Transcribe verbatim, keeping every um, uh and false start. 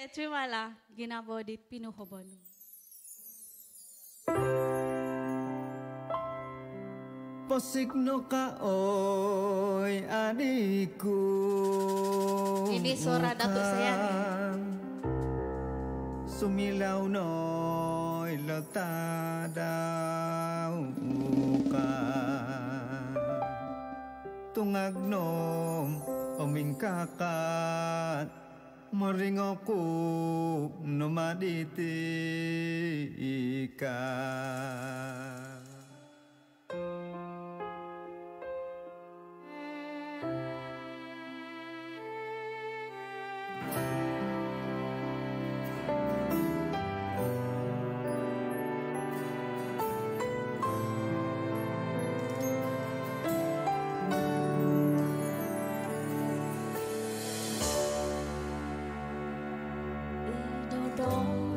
Etriwala, ginabodit pinuhobolu. Posigno ka oy adikku. Ini suara datuk saya. Sumilaw noy latadaw ka. Tungagnom omingkakat. Maringo ko no maditi ka. Don't